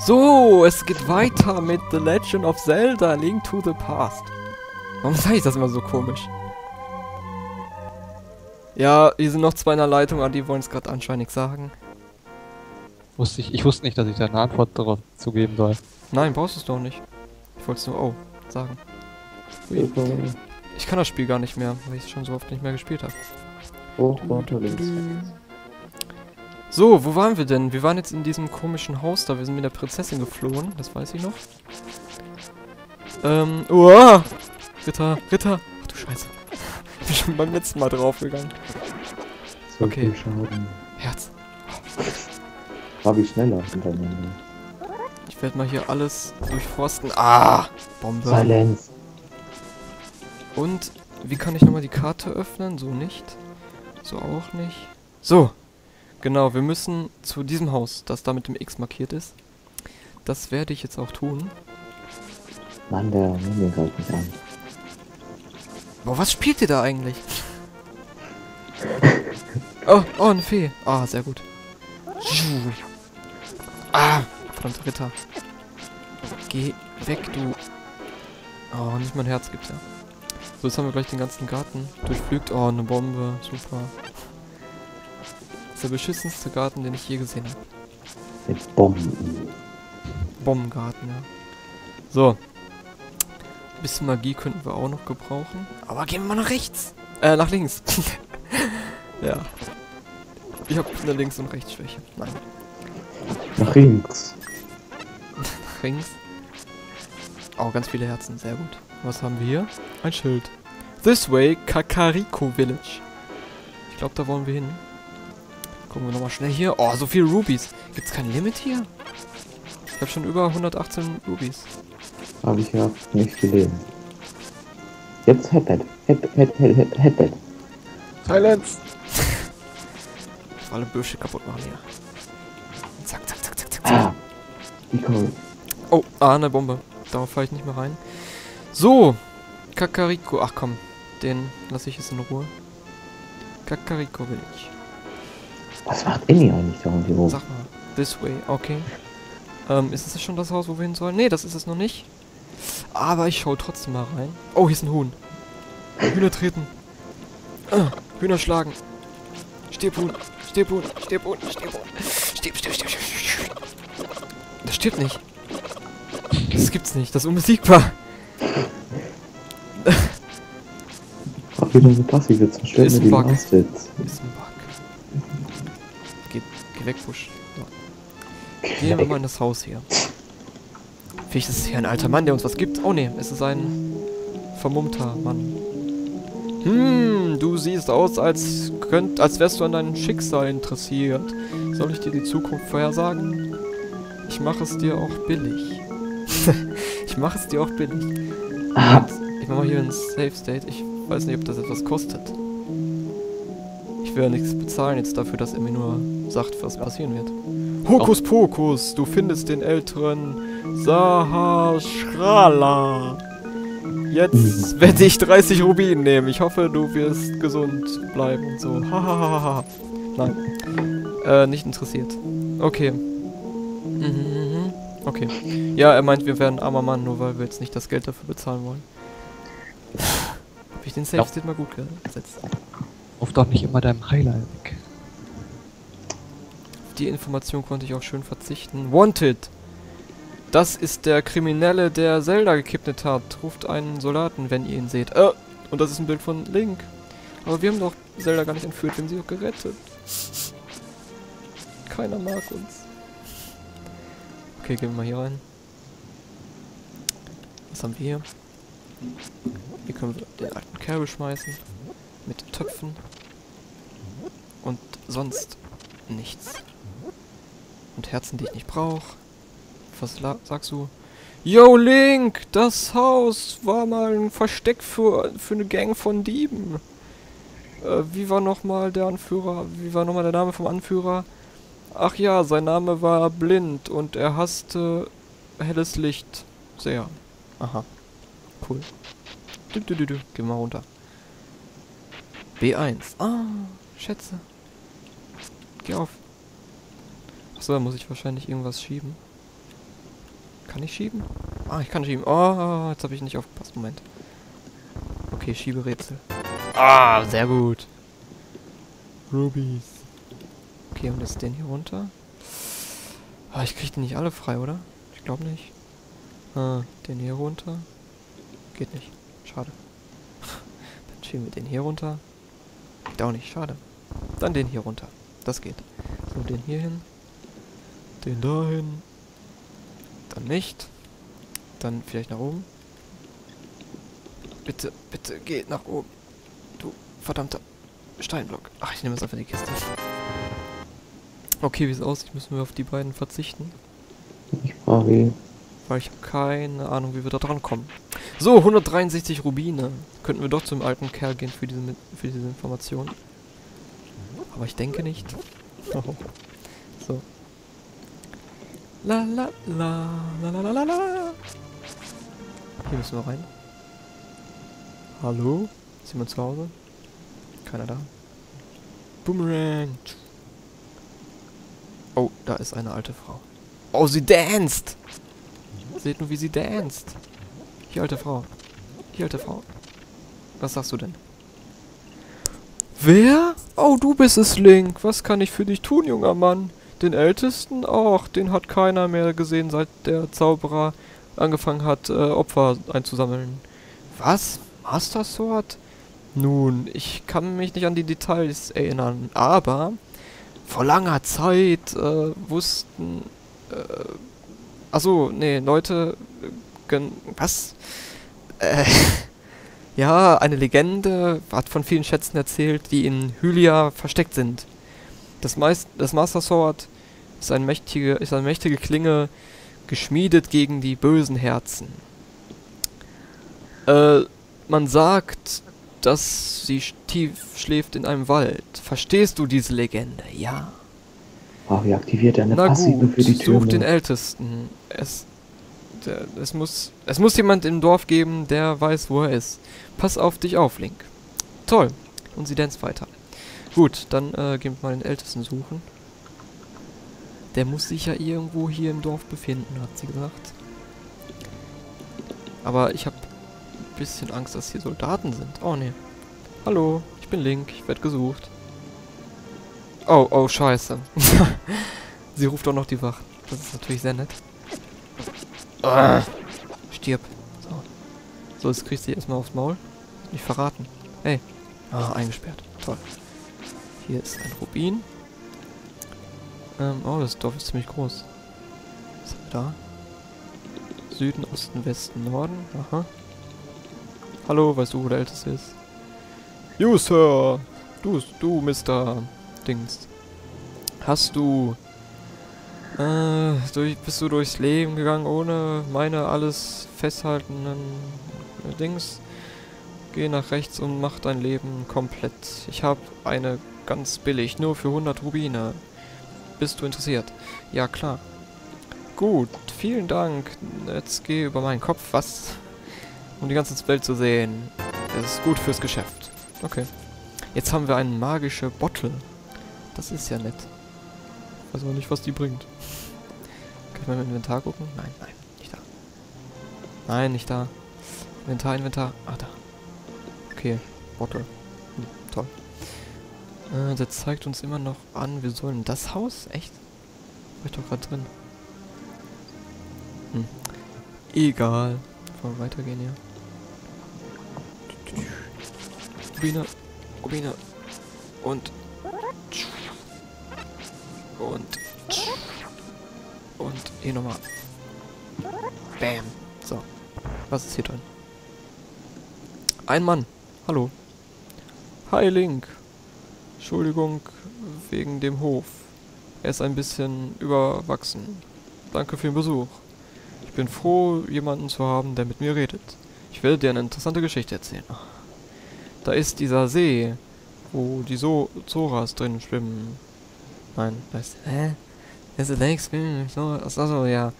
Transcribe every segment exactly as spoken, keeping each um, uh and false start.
So, es geht weiter mit The Legend of Zelda, A Link to the Past. Warum sage ich das immer so komisch? Ja, die sind noch zwei in der Leitung, aber die wollen es gerade anscheinend nicht sagen. Wusste ich, ich wusste nicht, dass ich da eine Antwort darauf zugeben soll. Nein, brauchst du es doch nicht. Ich wollte es nur, oh, sagen. Ich kann das Spiel gar nicht mehr, weil ich es schon so oft nicht mehr gespielt habe. Hoch, runter, links. So, wo waren wir denn? Wir waren jetzt in diesem komischen Haus da. Wir sind mit der Prinzessin geflohen, das weiß ich noch. Ähm, uah! Ritter, Ritter! Ach du Scheiße. Ich bin schon beim letzten Mal draufgegangen. Okay. Herz. War wie schneller hintereinander. Ich werde mal hier alles durchforsten. Ah! Bombe. Silence. Und, wie kann ich nochmal die Karte öffnen? So nicht. So auch nicht. So! Genau, wir müssen zu diesem Haus, das da mit dem X markiert ist. Das werde ich jetzt auch tun. Mann, der nimmt den Gold nicht an. Boah, was spielt ihr da eigentlich? Oh, oh, eine Fee. Ah, sehr gut. Ah, verdammter Ritter. Geh weg, du. Oh, nicht mein Herz gibt's ja. So, jetzt haben wir gleich den ganzen Garten durchflügt. Oh, eine Bombe. Super. Der beschissenste Garten, den ich je gesehen habe. Mit Bomben. Bombengarten, ja. So. Ein bisschen Magie könnten wir auch noch gebrauchen. Aber gehen wir mal nach rechts. Äh, nach links. Ja. Ich habe eine Links- und Rechtsschwäche. Nein. Nach links. Nach links. Oh, ganz viele Herzen. Sehr gut. Was haben wir hier? Ein Schild. This way, Kakariko Village. Ich glaube, da wollen wir hin. Gucken wir nochmal schnell hier. Oh, so viele Rubies. Gibt's kein Limit hier? Ich habe schon über hundertachtzehn Rubies. Habe ich ja nicht gelesen. Jetzt Headbed. Headbed. Silence! Alle Büsche kaputt machen hier. Zack, zack, zack, zack, zack. Ah, wie cool. Oh, ah, eine Bombe. Darauf falle ich nicht mehr rein. So. Kakariko. Ach komm. Den lasse ich jetzt in Ruhe. Kakariko will ich. Was macht Inni eigentlich da irgendwie hoch? Sag mal, this way, okay. Ähm, ist das schon das Haus, wo wir hin sollen? Ne, das ist es noch nicht. Aber ich schau trotzdem mal rein. Oh, hier ist ein Huhn. Hühner treten. Ah, Hühner schlagen. Stirbhuhn, Stirbhuhn, Stirbhuhn, Stirbhuhn. Stirb, stirb, stirb, stirb. Das stirbt nicht. Das gibt's nicht, das ist unbesiegbar. Ach, wieder so passiv jetzt. Verstört ist ein Bug. Ist ein Bug. Wegbusch. So. Gehen wir mal in das Haus hier. Vielleicht ist es hier ein alter Mann, der uns was gibt. Oh ne, es ist ein vermummter Mann. Hm, du siehst aus, als könnt, als wärst du an deinem Schicksal interessiert. Soll ich dir die Zukunft vorhersagen? Ich mache es dir auch billig. Ich mache es dir auch billig. Und ich mache mal hier ein Safe State. Ich weiß nicht, ob das etwas kostet. Ich will ja nichts bezahlen jetzt dafür, dass er mir nur sagt, was passieren wird. Hokus Pokus, du findest den älteren Sahasrala. Jetzt werde ich dreißig Rubinen nehmen. Ich hoffe, du wirst gesund bleiben und so. Hahaha. Nein. Äh, nicht interessiert. Okay. Mhm. Okay. Ja, er meint, wir wären ein armer Mann, nur weil wir jetzt nicht das Geld dafür bezahlen wollen. Hab ich den Safe-State mal gut gesetzt? Ruf doch nicht immer deinem Hylia weg. Die Information konnte ich auch schön verzichten. Wanted! Das ist der Kriminelle, der Zelda gekidnappt hat. Ruft einen Soldaten, wenn ihr ihn seht. Äh, und das ist ein Bild von Link. Aber wir haben doch Zelda gar nicht entführt, wir haben sie doch gerettet. Keiner mag uns. Okay, gehen wir mal hier rein. Was haben wir hier? Hier können wir den alten Kerl schmeißen. Mit Töpfen. Und sonst nichts. Und Herzen, die ich nicht brauche. Was sagst du? Yo, Link! Das Haus war mal ein Versteck für, für eine Gang von Dieben. Äh, wie war nochmal der Anführer? Wie war nochmal der Name vom Anführer? Ach ja, sein Name war Blind und er hasste helles Licht sehr. Aha. Cool. Du, du, du, du. Geh mal runter. B eins. Ah, Schätze. Geh auf. Achso, da muss ich wahrscheinlich irgendwas schieben. Kann ich schieben? Ah, ich kann schieben. Oh, jetzt habe ich nicht aufgepasst. Moment. Okay, Schieberätsel. Ah, sehr gut. Rubies. Okay, und jetzt den hier runter. Ah, ich kriege die nicht alle frei, oder? Ich glaube nicht. Ah, den hier runter. Geht nicht. Schade. Dann schieben wir den hier runter. Geht auch nicht. Schade. Dann den hier runter. Das geht. So, den hier hin. Den dahin. Dann nicht. Dann vielleicht nach oben. Bitte, bitte, geh nach oben. Du verdammter Steinblock. Ach, ich nehme jetzt einfach die Kiste. Okay, wie es aussieht, müssen wir auf die beiden verzichten. Ich brauche ihn. Weil ich habe keine Ahnung, wie wir da dran kommen. So, hundertdreiundsechzig Rubine. Könnten wir doch zum alten Kerl gehen für diese, für diese Information. Aber ich denke nicht. Oh. So. La la la la la la la. Hier müssen wir rein. Hallo? Ist jemand zu Hause? Keiner da. Boomerang. Oh, da ist eine alte Frau. Oh, sie danst! Seht nur, wie sie danst. Hier, alte Frau. Hier, alte Frau. Was sagst du denn? Wer? Oh, du bist es, Link. Was kann ich für dich tun, junger Mann? Den Ältesten? Och, den hat keiner mehr gesehen, seit der Zauberer angefangen hat, äh, Opfer einzusammeln. Was? Master Sword? Nun, ich kann mich nicht an die Details erinnern, aber vor langer Zeit äh, wussten... Äh, achso, nee, Leute... Äh, was? Äh, ja, eine Legende hat von vielen Schätzen erzählt, die in Hylia versteckt sind. Das, Meist das Master Sword ist, ein mächtige, ist eine mächtige Klinge, geschmiedet gegen die bösen Herzen. Äh, man sagt, dass sie tief schläft in einem Wald. Verstehst du diese Legende? Ja. Wow, ihr aktiviert eine Na Passive gut, für die Türme. Such den Ältesten. Es, der, es, muss, es muss jemand im Dorf geben, der weiß, wo er ist. Pass auf dich auf, Link. Toll. Und sie tanzt weiter. Gut, dann äh, gehen wir mal den Ältesten suchen. Der muss sich ja irgendwo hier im Dorf befinden, hat sie gesagt. Aber ich habe ein bisschen Angst, dass hier Soldaten sind. Oh, ne. Hallo, ich bin Link, ich werde gesucht. Oh, oh, scheiße. Sie ruft auch noch die Wacht. Das ist natürlich sehr nett. Ah, stirb. So. So, jetzt kriegst du erstmal aufs Maul. Nicht verraten. Hey. Ah, eingesperrt. Toll. Hier ist ein Rubin. Ähm, oh, das Dorf ist ziemlich groß. Was haben wir da? Süden, Osten, Westen, Norden. Aha. Hallo, weißt du, wo der Älteste ist? You, Sir! Du, du, Mister Dings. Hast du... Äh, durch, bist du durchs Leben gegangen, ohne meine alles festhaltenden Dings? Geh nach rechts und mach dein Leben komplett. Ich habe eine... Ganz billig, nur für hundert Rubine. Bist du interessiert? Ja, klar. Gut, vielen Dank. Jetzt geh über meinen Kopf, was? Um die ganze Welt zu sehen. Das ist gut fürs Geschäft. Okay. Jetzt haben wir eine magische Bottle. Das ist ja nett. Ich weiß auch nicht, was die bringt. Kann ich mal im Inventar gucken? Nein, nein, nicht da. Nein, nicht da. Inventar, Inventar. Ah, da. Okay, Bottle. Hm, toll. Äh, der zeigt uns immer noch an, wir sollen das Haus? Echt? War ich doch gerade drin. Hm. Egal. Wollen wir weitergehen hier? Rubine. Rubine. Und. Und. Und. Eh nochmal. Bam. So. Was ist hier drin? Ein Mann. Hallo. Hi, Link. Entschuldigung wegen dem Hof. Er ist ein bisschen überwachsen. Danke für den Besuch. Ich bin froh, jemanden zu haben, der mit mir redet. Ich werde dir eine interessante Geschichte erzählen. Da ist dieser See, wo die so Zoras drin schwimmen. Nein, da ist... Hä? Das ist Lake Swim. Achso, ja.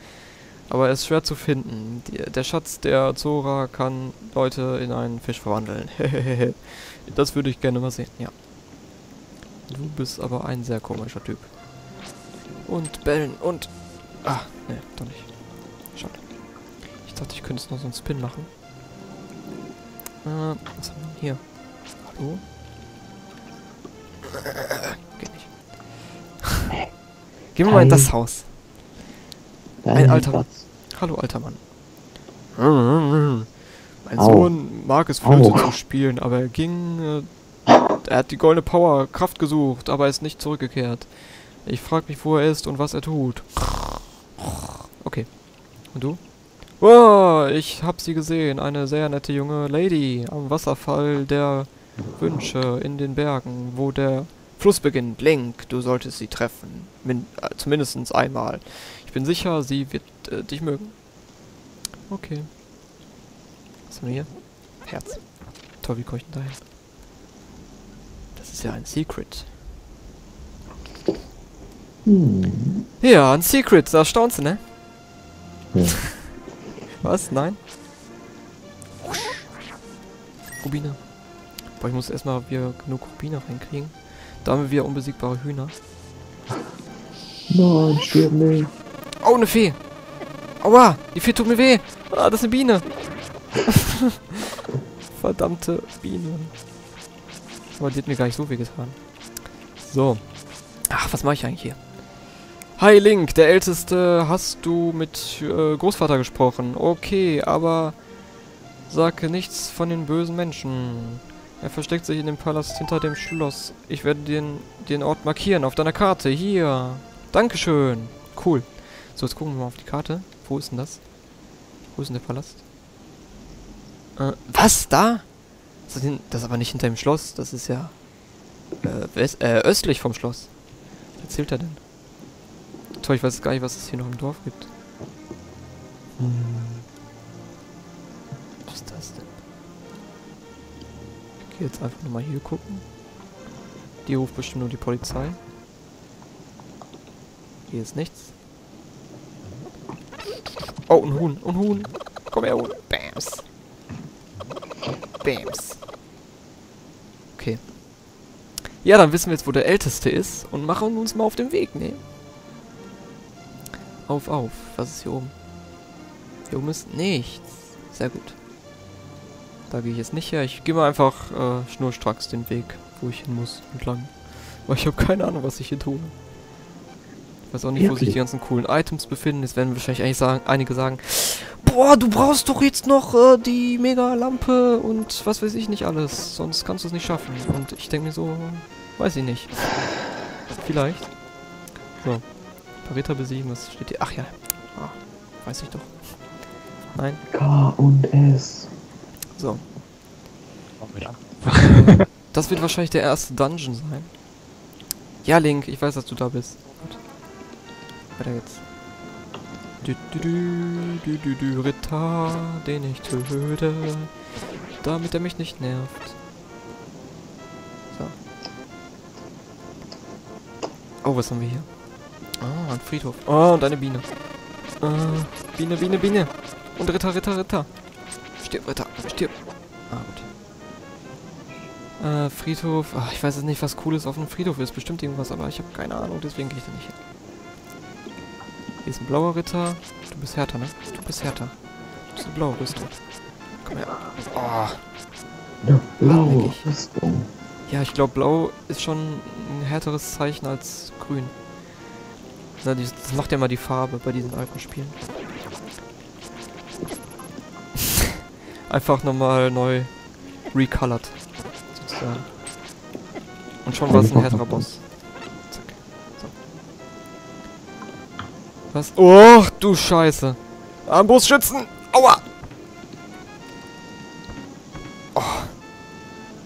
Aber er ist schwer zu finden. Die, der Schatz der Zora kann Leute in einen Fisch verwandeln. Das würde ich gerne mal sehen, ja. Du bist aber ein sehr komischer Typ. Und bellen und... Ah, ne, doch nicht. Schade. dachte, ich könnte jetzt noch so einen Spin machen. Äh, was haben wir denn hier? Hallo? Geht nicht. Gehen wir mal in das Haus. Ein alter Mann. Hallo, alter Mann. Mein Sohn mag es, Flöte zu spielen, aber er ging... Äh, er hat die goldene Power, Kraft gesucht, aber er ist nicht zurückgekehrt. Ich frage mich, wo er ist und was er tut. Okay. Und du? Oh, ich hab sie gesehen. Eine sehr nette junge Lady am Wasserfall der Wünsche in den Bergen, wo der Fluss beginnt. Link, du solltest sie treffen. Min äh, zumindest einmal. Ich bin sicher, sie wird äh, dich mögen. Okay. Was haben wir hier? Herz. Toll, wie komme ich denn dahin? Das ist ja ein Secret. Hm. Ja, ein Secret. Da staunst du, ne? Ja. Was? Nein? Rubine. Boah, ich muss erstmal wieder genug Rubine reinkriegen. Da haben wir wieder unbesiegbare Hühner. Nein, stirb nicht. Oh, eine Fee. Aua, die Fee tut mir weh. Ah, das ist eine Biene. Verdammte Biene. Aber die hat mir gar nicht so weh getan. So. Ach, was mache ich eigentlich hier? Hi Link, der Älteste, hast du mit äh, Großvater gesprochen? Okay, aber sage nichts von den bösen Menschen. Er versteckt sich in dem Palast hinter dem Schloss. Ich werde den, den Ort markieren auf deiner Karte. Hier. Dankeschön. Cool. So, jetzt gucken wir mal auf die Karte. Wo ist denn das? Wo ist denn der Palast? Äh, was? Da? Das ist, das ist aber nicht hinter dem Schloss. Das ist ja äh, west, äh, östlich vom Schloss. Was erzählt er denn? Toll, ich weiß gar nicht, was es hier noch im Dorf gibt. Hm. Was ist das denn? Ich gehe jetzt einfach nochmal hier gucken. Die ruft bestimmt nur die Polizei. Hier ist nichts. Oh, ein Huhn, ein Huhn. Komm her, Huhn. Bams. Bams. Okay. Ja, dann wissen wir jetzt, wo der Älteste ist und machen uns mal auf den Weg, ne? Auf, auf. Was ist hier oben? Hier oben ist nichts. Sehr gut. Da gehe ich jetzt nicht her. Ich gehe mal einfach äh, schnurstracks den Weg, wo ich hin muss, entlang. Weil ich habe keine Ahnung, was ich hier tue. Ich weiß auch nicht, wo sich die ganzen coolen Items befinden. Jetzt werden wahrscheinlich eigentlich sagen, einige sagen, boah, du brauchst doch jetzt noch äh, die Mega-Lampe und was weiß ich nicht alles. Sonst kannst du es nicht schaffen. Und ich denke mir so, weiß ich nicht. Vielleicht. So. Ritter besiegen, was steht hier? Ach ja. Ah, weiß ich doch. Nein. K und S. So. Das wird wahrscheinlich der erste Dungeon sein. Ja, Link, ich weiß, dass du da bist. Gut. Weiter geht's. Du, du, du, du, du, du, Ritter, den ich töte, damit er mich nicht nervt. So. Oh, was haben wir hier? Ah, ein Friedhof. Oh, und eine Biene. Äh, Biene, Biene, Biene. Und Ritter, Ritter, Ritter. Stirb, Ritter, stirb. Ah, gut. Äh, Friedhof. Ach, ich weiß jetzt nicht, was Cooles auf dem Friedhof ist. Bestimmt irgendwas, aber ich habe keine Ahnung, deswegen gehe ich da nicht hin. Hier ist ein blauer Ritter. Du bist härter, ne? Du bist härter. Du bist ein blauer Rüstung. Komm her. Oh. Ja, blaue Rüstung. Ja, ich glaube, blau ist schon ein härteres Zeichen als grün. Na, das macht ja mal die Farbe bei diesen alten Spielen. Einfach nochmal neu recolored. Sozusagen. Und schon war es ein härterer Boss. Zack. So. Was? Oh, du Scheiße! Armbrustschützen! Aua! Oh.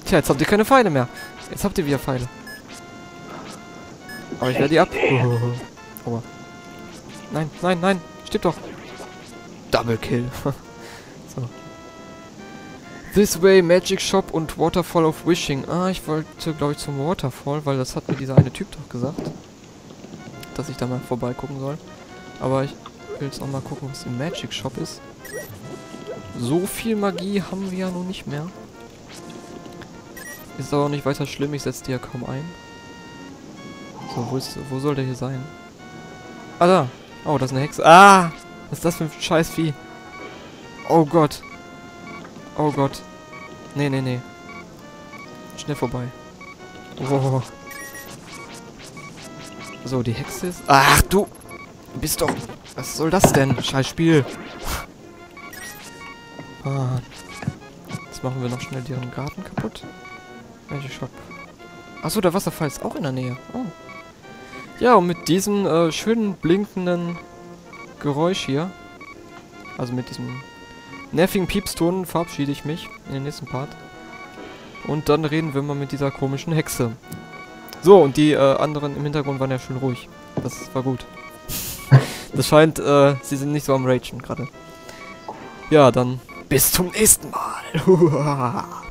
Tja, jetzt habt ihr keine Pfeile mehr. Jetzt habt ihr wieder Pfeile. Aber ich werde die ab... Oh. Oh. Nein, nein, nein, stirb doch. Double Kill. So. This way, Magic Shop und Waterfall of Wishing. Ah, ich wollte, glaube ich, zum Waterfall, weil das hat mir dieser eine Typ doch gesagt. Dass ich da mal vorbeigucken soll. Aber ich will jetzt auch mal gucken, was im Magic Shop ist. So viel Magie haben wir ja noch nicht mehr. Ist aber auch nicht weiter schlimm, ich setze die ja kaum ein. So, wo, ist, wo soll der hier sein? Ah, da. Oh, das ist eine Hexe. Ah! Was ist das für ein scheiß Vieh? Oh Gott. Oh Gott. Nee, nee, nee. Schnell vorbei. Oh. So, die Hexe ist... Ach, du! Bist doch... Was soll das denn? Scheiß Spiel. Ah. Jetzt machen wir noch schnell deren Garten kaputt. Welche Shop? Achso, der Wasserfall ist auch in der Nähe. Oh. Ja, und mit diesem äh, schönen blinkenden Geräusch hier, also mit diesem nervigen Piepston, verabschiede ich mich in den nächsten Part. Und dann reden wir mal mit dieser komischen Hexe. So, und die äh, anderen im Hintergrund waren ja schön ruhig. Das war gut. Das scheint, äh, sie sind nicht so am Ragen gerade. Ja, dann bis zum nächsten Mal.